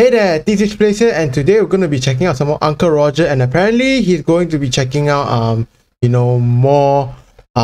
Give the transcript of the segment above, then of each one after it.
Hey there, TZH Place here, and today we're going to be checking out some more Uncle Roger, and apparently he's going to be checking out more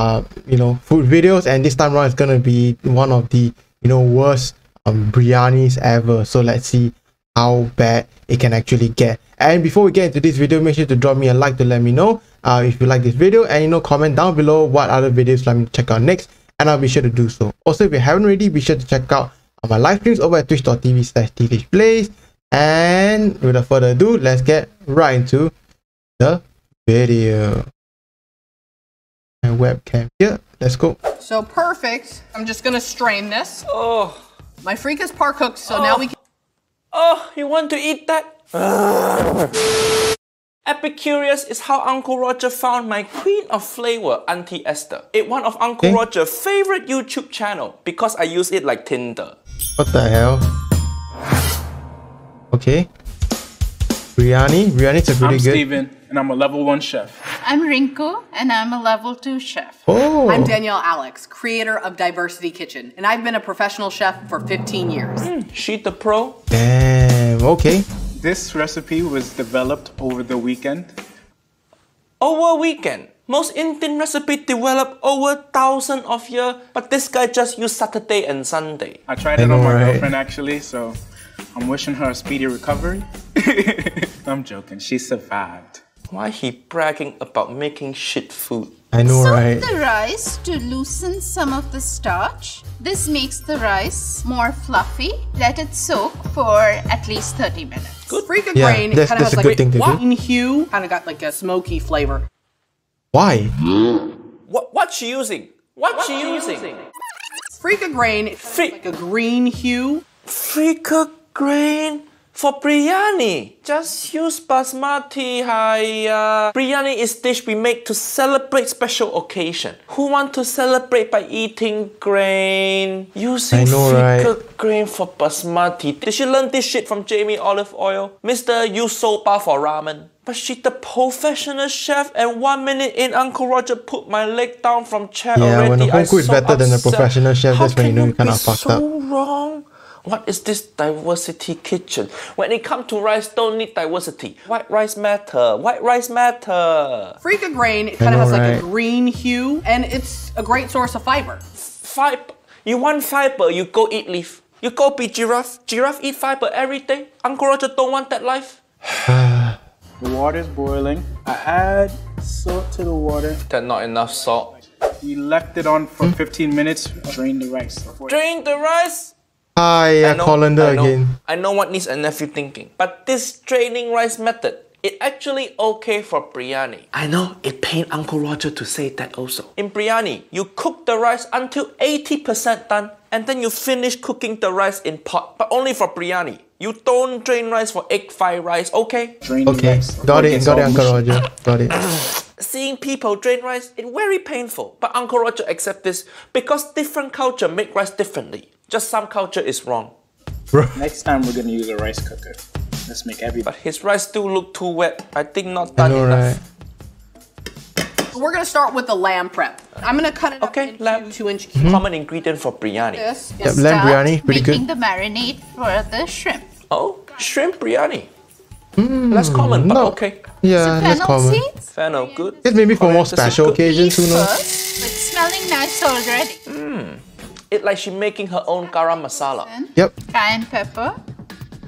food videos, and this time around it's going to be one of the worst biryanis ever. So let's see how bad it can actually get. And before we get into this video, make sure to drop me a like to let me know if you like this video, and comment down below what other videos let me check out next, and I'll be sure to do so. Also, if you haven't already, be sure to check out my live streams over at twitch.tv/TZH Place. And without further ado, let's get right into the video. My webcam here, let's go. So perfect. I'm just gonna strain this. Oh, my freak is par cooked, so now we can. Oh, you want to eat that? Epicurious is how Uncle Roger found my queen of flavor, Auntie Esther. It's one of Uncle Roger's favorite YouTube channel because I use it like Tinder. What the hell? Okay. Biryani's a pretty good. I'm Steven, and I'm a level 1 chef. I'm Rinku, and I'm a level 2 chef. Oh. I'm Danielle Alex, creator of Diversity Kitchen, and I've been a professional chef for 15 years. She's the pro. Damn, okay. This recipe was developed over the weekend. Over weekend? Most Indian recipe developed over thousands of years, but this guy just used Saturday and Sunday. I tried it on my girlfriend actually, so I'm wishing her a speedy recovery. I'm joking, she survived. Why he bragging about making shit food? I know, right? Soak the rice to loosen some of the starch. This makes the rice more fluffy. Let it soak for at least 30 minutes. Good. Freaking grain. It kind of has like a wine hue. Kind of got like a smoky flavor. Why? What's she using? What's she using? Freaking grain. It's like a green hue. Freaking grain. For biryani, just use basmati haya. Biryani is dish we make to celebrate special occasion. Who want to celebrate by eating grain? Using grain for basmati. Did she learn this shit from Jamie Olive Oil? Mr. use soba for ramen. But she's the professional chef, and 1 minute in, Uncle Roger put my leg down from chair already. When a home cook is better than a professional chef, that's when you know you kind of fucked up. Wrong? What is this diversity kitchen? When it comes to rice, don't need diversity. White rice matter, white rice matter. Freaking grain, it kind of has like a green hue, and it's a great source of fiber. Fiber? You want fiber, you go eat leaf. You go be giraffe. Giraffe eat fiber every day. Uncle Roger don't want that life. The water's boiling. I add salt to the water. That's not enough salt. We left it on for 15 minutes. Drain the rice. Drain the rice? I know what niece and nephew thinking, but this draining rice method, it actually okay for biryani. I know it pained Uncle Roger to say that also. In biryani, you cook the rice until 80% done, and then you finish cooking the rice in pot, but only for biryani. You don't drain rice for egg fried rice, okay? Got it, Uncle Roger. Got it. Seeing people drain rice is very painful, but Uncle Roger accepts this because different culture make rice differently. Just some culture is wrong. Next time we're gonna use a rice cooker. Let's make everything. But his rice still look too wet. I think not done enough. So we're gonna start with the lamb prep. I'm gonna cut it up into lamb. 2-inch cubes. Common ingredient for biryani. This is lamb biryani, pretty good. Making the marinade for the shrimp. Oh, shrimp biryani. Less common, but okay. Yeah, that's common. Fennel, good. It's maybe for more special occasions, who knows? It's smelling nice already. It's like she's making her own garam masala. Cayenne pepper.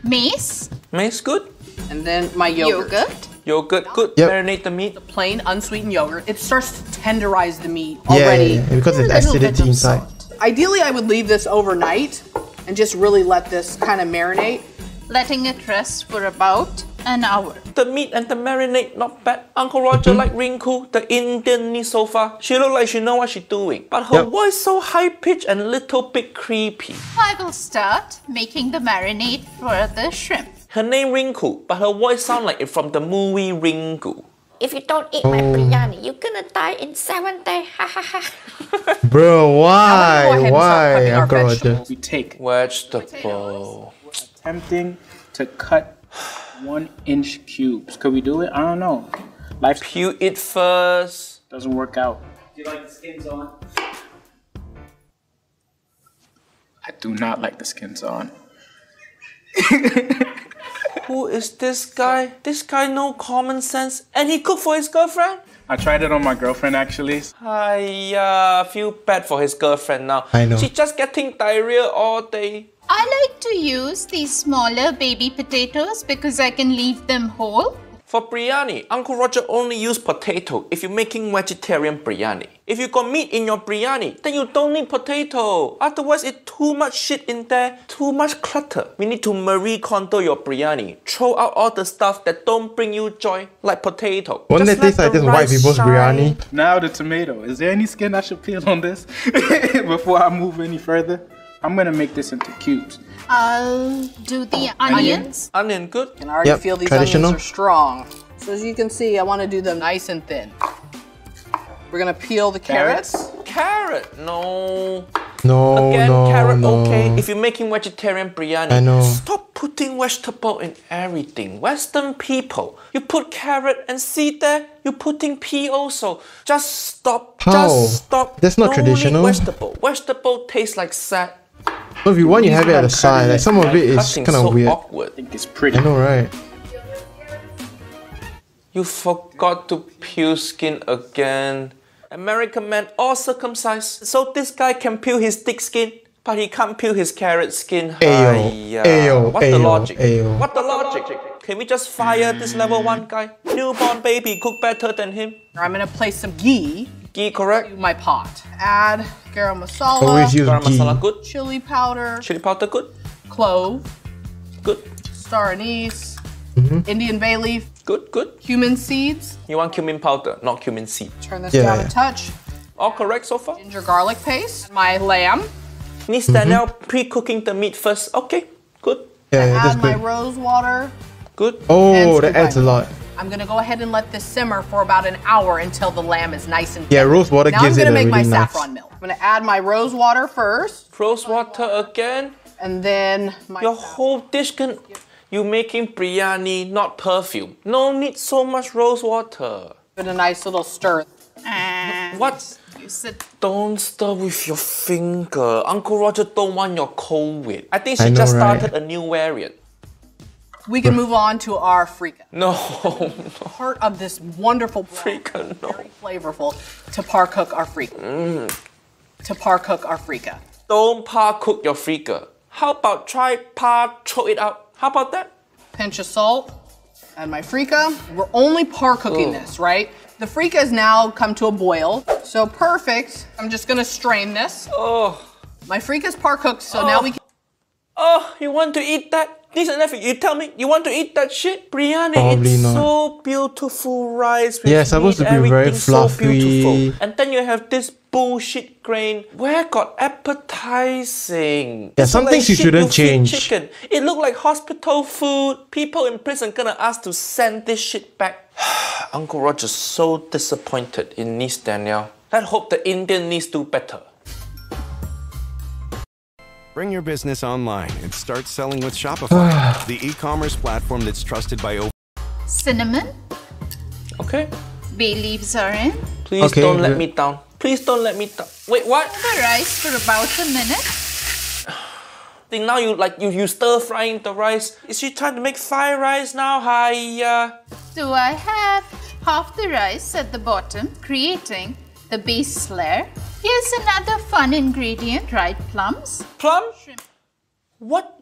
Mace. Mace, good. And then my yogurt. Yogurt, good. Marinate the meat. The plain, unsweetened yogurt. It starts to tenderize the meat already. Yeah, because it's acidity inside. Ideally, I would leave this overnight and just really let this kind of marinate. Letting it rest for about an hour. The meat and the marinade, not bad. Uncle Roger like Rinku, the Indian niece so far. She looks like she knows what she's doing. But her voice so high-pitched and little bit creepy. I will start making the marinade for the shrimp. Her name Rinku, but her voice sounds like it from the movie Rinku. If you don't eat my biryani, you're gonna die in 7 days. Bro, why? Why, Uncle Roger? We take vegetable. Tempting to cut 1-inch cubes. Could we do it? I don't know. Life peel it first. Doesn't work out. Do you like the skins on? I do not like the skins on. Who is this guy? This guy no common sense, and he cooked for his girlfriend? I tried it on my girlfriend actually. I feel bad for his girlfriend now. I know. She's just getting diarrhea all day. I like to use these smaller baby potatoes because I can leave them whole. For biryani, Uncle Roger only uses potato if you're making vegetarian biryani. If you got meat in your biryani, then you don't need potato. Otherwise, it's too much shit in there, too much clutter. We need to Marie Kondo your biryani. Throw out all the stuff that don't bring you joy, like potato. Won't it taste like this white people's biryani? Now the tomato. Is there any skin I should peel on this before I move any further? I'm gonna make this into cubes. I'll do the onions. Onion, good. And I already feel these onions are strong. So as you can see, I want to do them nice and thin. We're gonna peel the carrots. Carrot? No. No. Again, no, carrot no. Okay. If you're making vegetarian biryani, I know. Stop putting vegetable in everything. Western people, you put carrot and see there, you're putting pea also. Just stop. How? Just stop. That's not traditional. Vegetable. Vegetable tastes like sad. Well, if you want, you have it at the side. Like some of it is kind of so weird. Awkward. I think it's pretty. I know, right? You forgot to peel skin again. American man all circumcised. So this guy can peel his dick skin, but he can't peel his carrot skin. Ayo. Ayo. What the logic? Ayo. What the logic? Can we just fire this level 1 guy? Newborn baby cook better than him. I'm gonna place some ghee. Ghee, correct? My pot. Add garam masala. Always use garam masala, good. Chili powder. Chili powder, good. Clove. Good. Star anise. Mm-hmm. Indian bay leaf. Good, good. Cumin seeds. You want cumin powder, not cumin seed. Turn this down a touch. All correct so far. Ginger garlic paste. My lamb. Needs Danielle pre-cooking the meat first. Okay, good. Yeah, add my rose water. Good. Oh, that adds a lot. I'm gonna go ahead and let this simmer for about an hour until the lamb is nice and thin. Yeah, rose water gives it a really nice. Now I'm gonna make my saffron milk. I'm gonna add my rose water first. Rose water again. And then my... Your whole dish can... You're making biryani, not perfume. No need so much rose water. Give it a nice little stir. What? You said... Don't stir with your finger. Uncle Roger don't want your COVID. I think she just started a new variant. We can move on to our frika. No, part of this wonderful frika, very flavorful to par cook our frika. To par cook our frika. Don't par cook your frika. How about try par choke it up? How about that? Pinch of salt and my frika. We're only par cooking this, right? The frika has now come to a boil, so perfect. I'm just gonna strain this. Oh, my frika's par cooked, so now we can. Oh, you want to eat that? Niece and nephew, you tell me you want to eat that shit? Biryani, it's not. So beautiful rice. Yeah, it's supposed to be very fluffy. So and then you have this bullshit grain. Where got appetizing? Yeah, some things like you shouldn't change. Chicken. It looked like hospital food. People in prison gonna ask to send this shit back. Uncle Roger's so disappointed in niece Danielle. Let's hope the Indian niece do better. Bring your business online and start selling with Shopify, the e-commerce platform that's trusted by over... Cinnamon. Okay. Bay leaves are in. Please don't let me down. Please don't let me down. Wait, what? The rice for about a minute. Think now you stir frying the rice. Is she trying to make fried rice now? Hiya. So I have half the rice at the bottom, creating the base layer. Here's another fun ingredient, dried plums. Plum? Shrimp. What?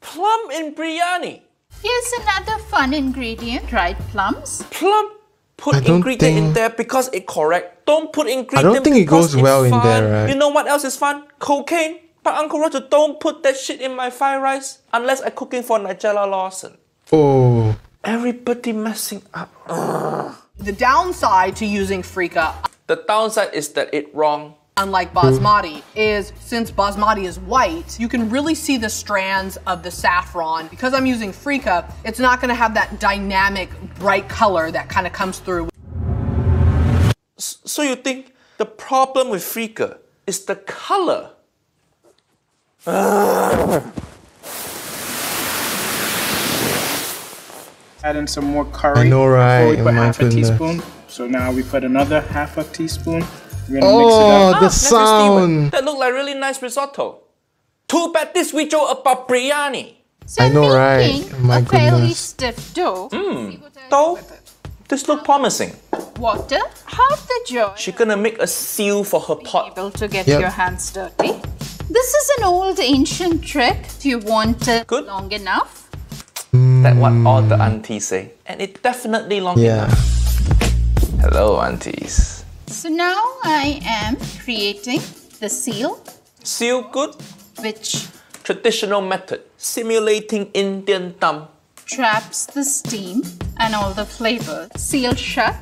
Plum in biryani? Here's another fun ingredient, dried plums. Plum? Put ingredient in there because it correct. Don't put ingredient in there. I don't think it goes well in there, right? You know what else is fun? Cocaine. But Uncle Roger, don't put that shit in my fried rice unless I'm cooking for Nigella Lawson. Oh. Everybody messing up. Ugh. The downside to using frika... The downside is that it's wrong. Unlike basmati, since basmati is white, you can really see the strands of the saffron. Because I'm using frika, it's not gonna have that dynamic, bright color that kind of comes through. So you think the problem with frika is the color? Add in some more curry. I know, right? Before we put half a teaspoon. So now we put another half a teaspoon. We're gonna mix it up. Oh, the sound! That looked like really nice risotto. Too bad this video about biryani. So I know, right? My goodness. Fairly stiff dough. Dough this look promising. Water, half the jar. She's gonna make a seal for her pot. Be able to get your hands dirty. This is an old ancient trick. If you want it long enough. That's what all the aunties say, and it definitely long enough. Hello, aunties. So now I am creating the seal. Seal which traditional method, simulating Indian thumb, traps the steam and all the flavor. Seal shut.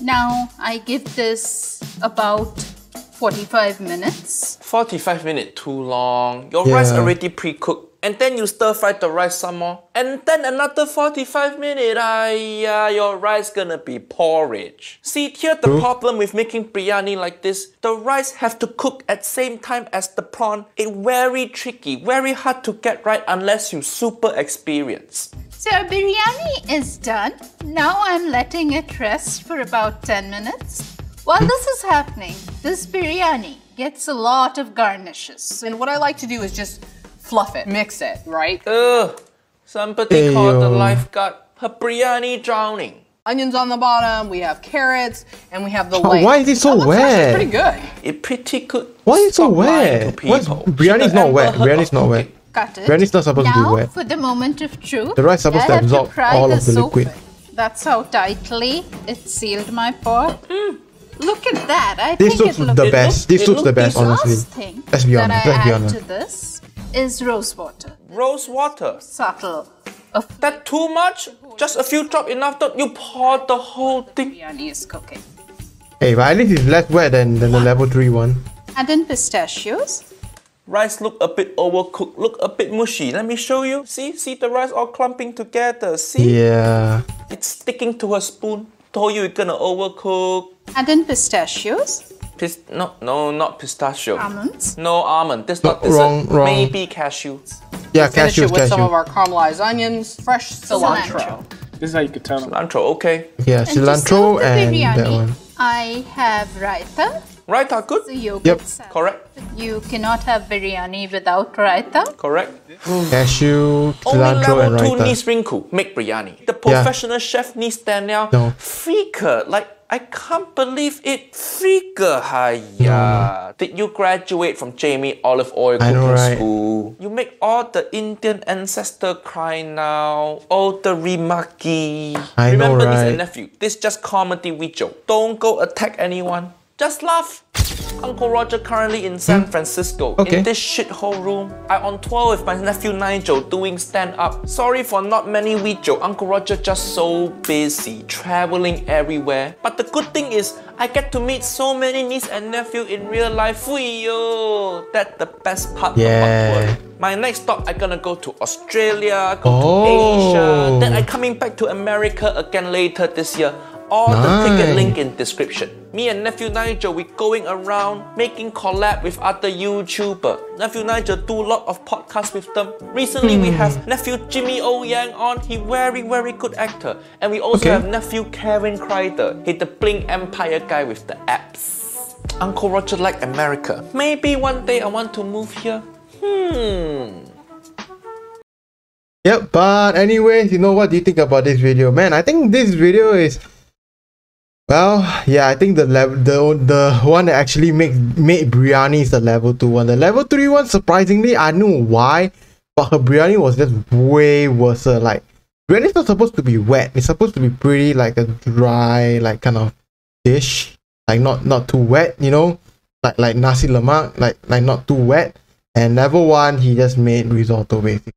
Now I give this about 45 minutes. 45 minutes, too long. Your rice already pre-cooked. And then you stir-fry the rice some more. And then another 45 minutes. Your rice gonna be porridge. See, here the problem with making biryani like this, the rice have to cook at same time as the prawn. It's very tricky, very hard to get right unless you super experienced. So our biryani is done. Now I'm letting it rest for about 10 minutes. While this is happening, this biryani gets a lot of garnishes. And what I like to do is just fluff it, mix it, right? Ugh, somebody called the lifeguard. Her biryani drowning. Onions on the bottom, we have carrots, and we have the legs. Why is it so wet? It's pretty good. It's pretty good. Why is it so wet? Biryani's not wet. Biryani's not wet. Cut it. Biryani's not supposed to be wet. Now, for the moment of truth, the rice supposed to absorb all of the liquid. That's how tightly it sealed my pot. Look at that. I think this looks the best. This looks the best, honestly. Let's be honest. Let's be honest. To this is rose water. Rose water? Subtle. That too much? Just a few drops enough that you pour the whole thing. Biryani is cooking. Hey, but at least it's less wet than the level 3 one. And then pistachios. Rice look a bit overcooked, look a bit mushy. Let me show you. See? See the rice all clumping together, see? Yeah. It's sticking to her spoon. Told you it's gonna overcook. And then pistachios. No, not pistachio. Almonds? No, almond. This not dessert. Wrong. Maybe cashews. Yeah, cashews. Finish it with some of our caramelized onions, fresh cilantro. This is how you could tell them. Cilantro, okay. Yeah, cilantro and that one. I have raita. Raita, good. Yep, correct. You cannot have biryani without raita. Correct. Cashew, cilantro, and raita. Only level 2 needs Rinku, make biryani. The professional chef needs Danielle. No. Freaker, like. I can't believe it. Figure higher. Did you graduate from Jamie Olive Oil Cooking School? You make all the Indian ancestor cry now. All the remaki. Remember this and nephew. This just comedy we joke. Don't go attack anyone. Just laugh. Uncle Roger currently in San Francisco, in this shithole room. I'm on tour with my nephew Nigel doing stand-up. Sorry for not many videos. Uncle Roger just so busy, traveling everywhere. But the good thing is, I get to meet so many niece and nephew in real life. That's the best part of my work. My next stop, I'm gonna go to Australia, go to Asia. Then I'm coming back to America again later this year. All the ticket link in description. Me and nephew Nigel, we going around making collab with other YouTuber. Nephew Nigel do a lot of podcasts with them. Recently, we have nephew Jimmy O. Yang on. He very, very good actor. And we also have nephew Kevin Kreider. He's the Blink Empire guy with the apps. Uncle Roger like America. Maybe one day I want to move here. Yep, but anyways, you know, what do you think about this video? Man, I think this video is... Well, yeah, I think the one that actually made biryani is the level 2 one. The level 3 one, surprisingly, I knew why, but her biryani was just way worse. Like, biryani's not supposed to be wet. It's supposed to be pretty, like a dry, like kind of dish, like not too wet, you know, like nasi lemak, like not too wet. And level 1, he just made risotto basically.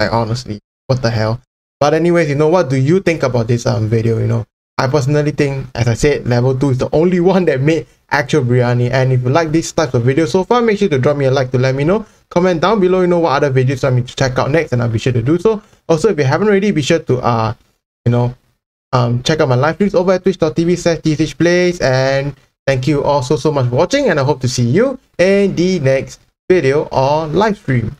Like honestly, what the hell? But anyways, you know, what do you think about this video? You know, I personally think, as I said, level 2 is the only one that made actual biryani. And if you like these types of videos so far, make sure to drop me a like to let me know. Comment down below, you know, what other videos you want me to check out next, and I'll be sure to do so. Also, if you haven't already, be sure to you know, check out my live streams over at twitch.tv/TZH Place. And thank you all so much for watching, and I hope to see you in the next video or live stream.